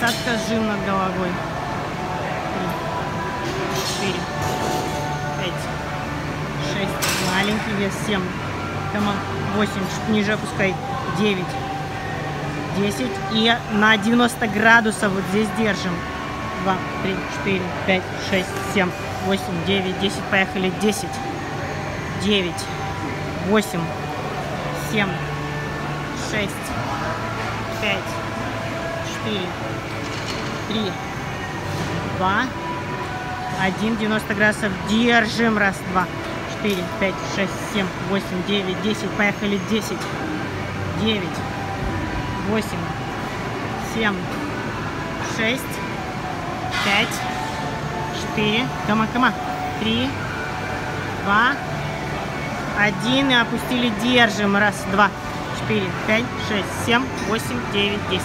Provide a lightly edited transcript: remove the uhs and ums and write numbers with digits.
Двадцатка с жим над головой. 3, 4, 5, 6. Маленький вес. 7, 8. Чуть ниже опускай. 9, 10. И на 90 градусов вот здесь держим. 2, 3, 4, 5, 6, 7, 8, 9, 10. Поехали. 10, 9, 8, 7, 6, 5, 4, 3, 2, 1. 90 градусов держим. 1, 2, 3, 4, 5, 6, 7, 8, 9, 10. Поехали. 10, 9, 8, 7, 6, 5, 4. Кома-кома. 3, 2, 1. И опустили. Держим. 1, 2, 4, 5, 6, 7, 8, 9, 10.